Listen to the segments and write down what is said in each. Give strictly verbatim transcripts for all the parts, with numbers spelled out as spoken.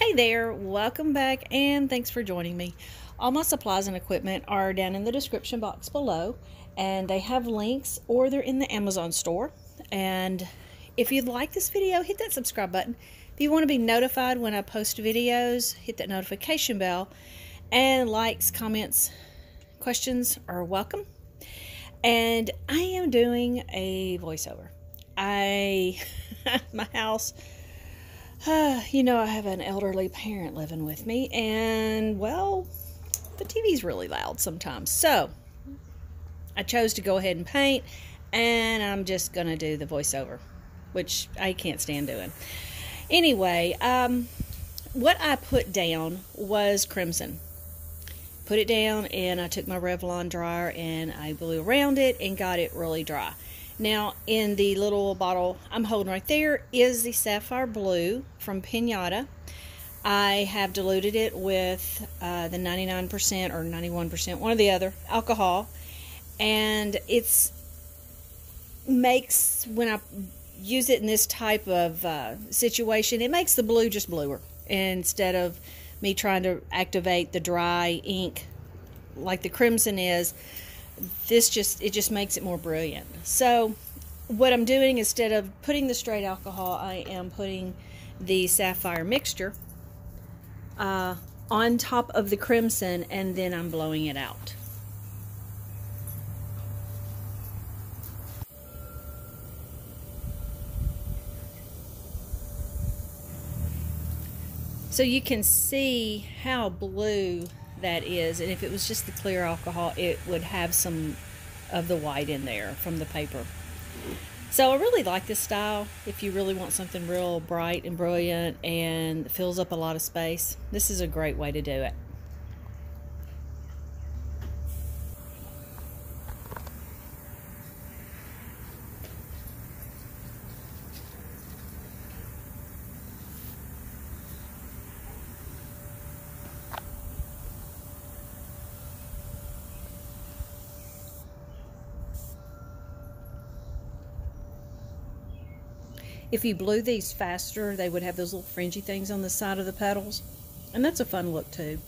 Hey there, welcome back and thanks for joining me. All my supplies and equipment are down in the description box below, and they have links or they're in the Amazon store. And if you'd like this video, hit that subscribe button. If you want to be notified when I post videos, hit that notification bell, and likes, comments, questions are welcome. And I am doing a voiceover. I, my house, Uh, you know, I have an elderly parent living with me, and, well, the T V's really loud sometimes. So, I chose to go ahead and paint, and I'm just going to do the voiceover, which I can't stand doing. Anyway, um, what I put down was crimson. Put it down, and I took my Revlon dryer, and I blew around it and got it really dry. Now, in the little bottle I'm holding right there is the Sapphire Blue from Piñata. I have diluted it with uh, the ninety-nine percent or ninety-one percent, one or the other, alcohol. And it's makes, when I use it in this type of uh, situation, it makes the blue just bluer. Instead of me trying to activate the dry ink like the crimson is, this just it just makes it more brilliant. So what I'm doing, instead of putting the straight alcohol, I am putting the sapphire mixture uh, on top of the crimson, and then I'm blowing it out. So you can see how blue that is, and if it was just the clear alcohol, it would have some of the white in there from the paper. So I really like this style. If you really want something real bright and brilliant and fills up a lot of space, this is a great way to do it. If you blew these faster, they would have those little fringy things on the side of the petals. And that's a fun look too.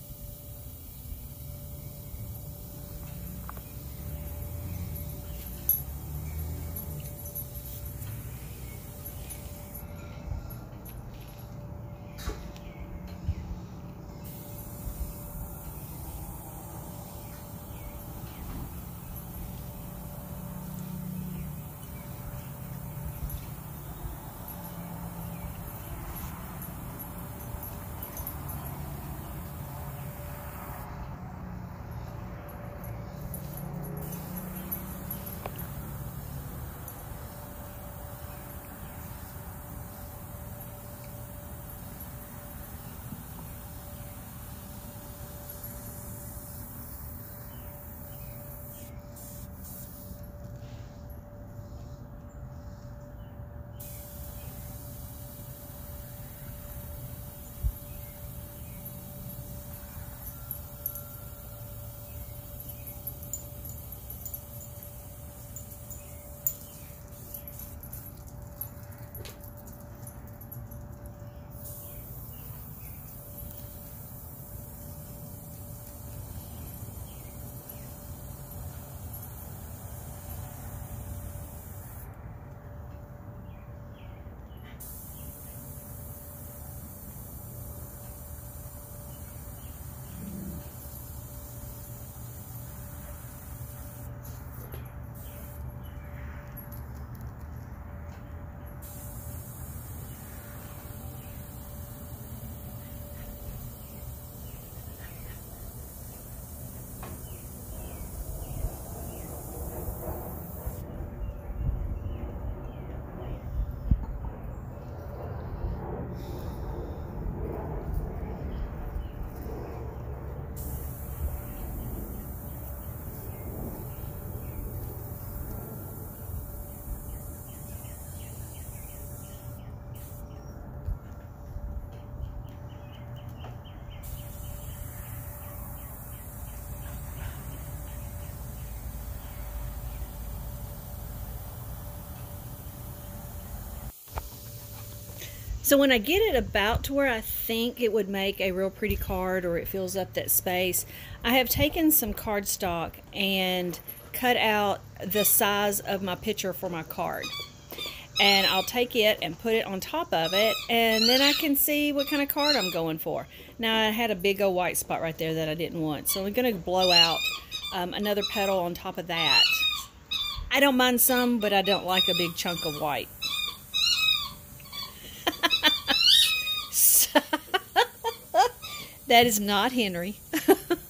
So when I get it about to where I think it would make a real pretty card, or it fills up that space, I have taken some cardstock and cut out the size of my picture for my card. And I'll take it and put it on top of it, and then I can see what kind of card I'm going for. Now, I had a big old white spot right there that I didn't want, so I'm going to blow out um, another petal on top of that. I don't mind some, but I don't like a big chunk of white. So, that is not Henry.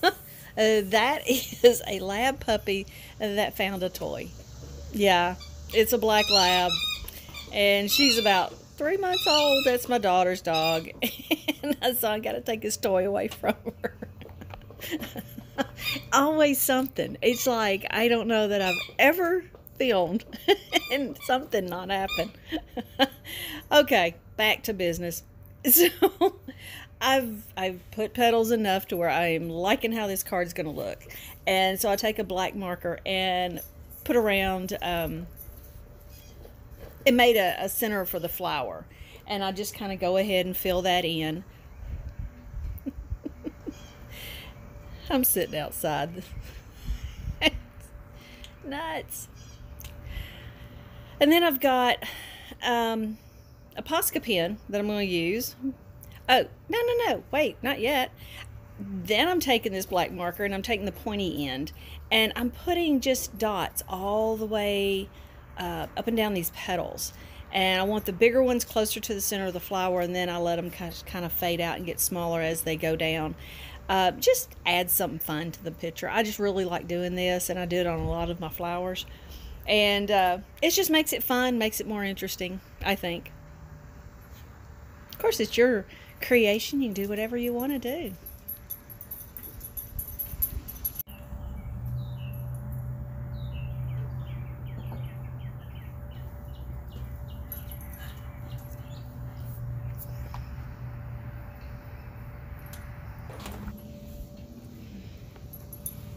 uh, that is a lab puppy that found a toy. Yeah, it's a black lab. And she's about three months old. That's my daughter's dog. And I saw I got to take his toy away from her. Always something. It's like, I don't know that I've ever filmed and something not happened. Okay, back to business. So I've, I've put petals enough to where I am liking how this card's going to look. And so I take a black marker and put around... Um, it made a, a center for the flower, and I just kind of go ahead and fill that in. I'm sitting outside. Nuts. And then I've got um, a Posca pen that I'm going to use. Oh, no, no, no, wait, not yet. Then I'm taking this black marker and I'm taking the pointy end, and I'm putting just dots all the way Uh, up and down these petals, and I want the bigger ones closer to the center of the flower, and then I let them kind of fade out and get smaller as they go down. Uh, just add something fun to the picture. I just really like doing this, and I do it on a lot of my flowers, and uh, it just makes it fun, makes it more interesting, I think. Of course, it's your creation. You can do whatever you want to do.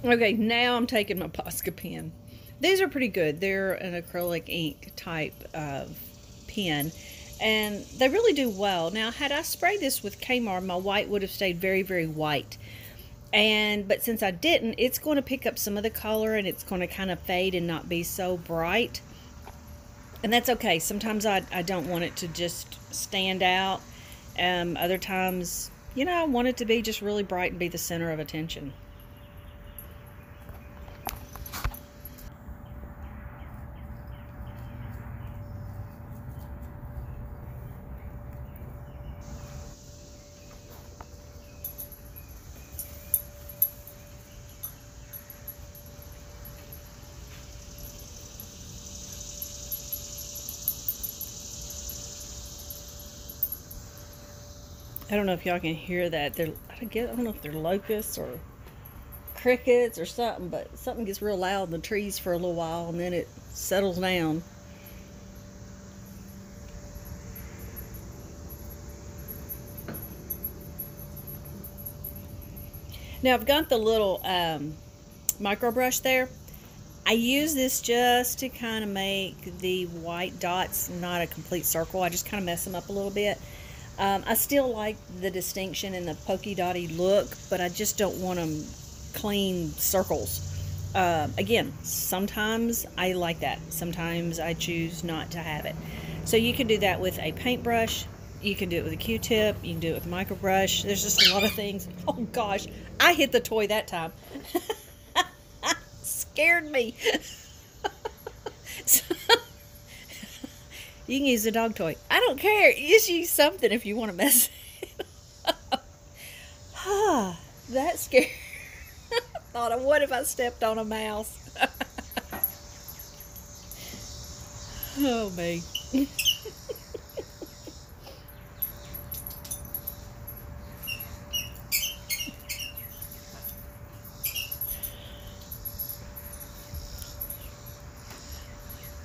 Okay, now I'm taking my Posca pen. These are pretty good. They're an acrylic ink type of pen, and they really do well. Now, had I sprayed this with K-Mar, my white would have stayed very, very white. And but since I didn't, it's going to pick up some of the color, and it's going to kind of fade and not be so bright. And that's okay. Sometimes I, I don't want it to just stand out. Um, other times, you know, I want it to be just really bright and be the center of attention. I don't know if y'all can hear that. They're, I don't know if they're locusts or crickets or something, but something gets real loud in the trees for a little while, and then it settles down. Now, I've got the little um, micro brush there. I use this just to kind of make the white dots not a complete circle. I just kind of mess them up a little bit. Um, I still like the distinction and the pokey-dotty look, but I just don't want them clean circles. Uh, again, sometimes I like that. Sometimes I choose not to have it. So you can do that with a paintbrush. You can do it with a Q-tip. You can do it with a micro brush. There's just a lot of things. Oh, gosh. I hit the toy that time. Scared me. So, you can use a dog toy. I don't care. Just use something if you want to mess it up. Ah, that's scary. I thought of what if I stepped on a mouse. Oh, me.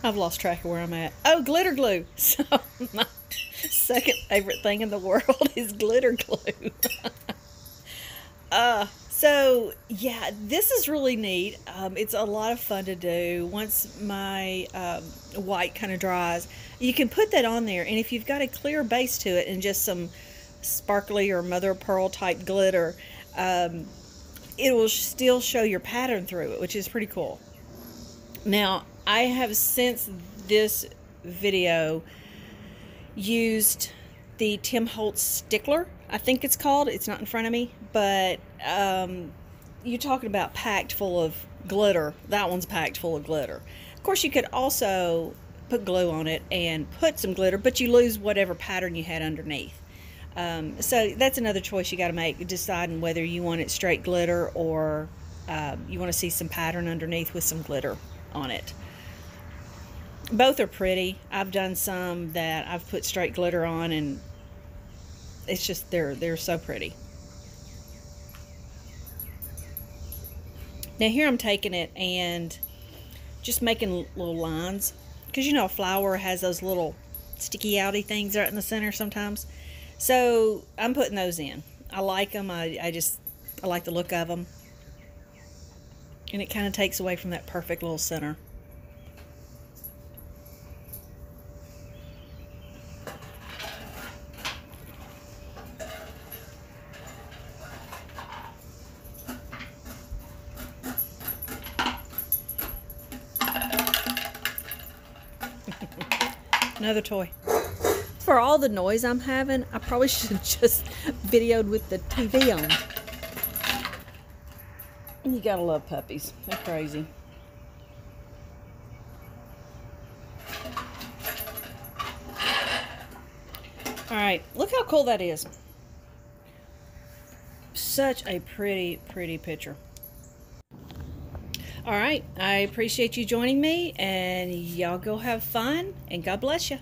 I've lost track of where I'm at. Oh, glitter glue. So my second favorite thing in the world is glitter glue. uh, So yeah, this is really neat. Um, it's a lot of fun to do. Once my um, white kind of dries, you can put that on there, and if you've got a clear base to it and just some sparkly or mother of pearl type glitter, um, it will still show your pattern through it, which is pretty cool. Now, I have since this video used the Tim Holtz Stickler, I think it's called. It's not in front of me, but um, you're talking about packed full of glitter. That one's packed full of glitter. Of course, you could also put glue on it and put some glitter, but you lose whatever pattern you had underneath. Um, so that's another choice you got to make, deciding whether you want it straight glitter or uh, you want to see some pattern underneath with some glitter on it. Both are pretty. I've done some that I've put straight glitter on, and it's just they're they're so pretty. Now here I'm taking it and just making little lines, because you know a flower has those little sticky outy things right in the center sometimes. So I'm putting those in. I like them. I, I just I like the look of them, and it kind of takes away from that perfect little center. Another toy. For all the noise I'm having, I probably should have just videoed with the T V on. You gotta love puppies. They're crazy. Alright, look how cool that is. Such a pretty, pretty picture. All right, I appreciate you joining me, and y'all go have fun, and God bless you.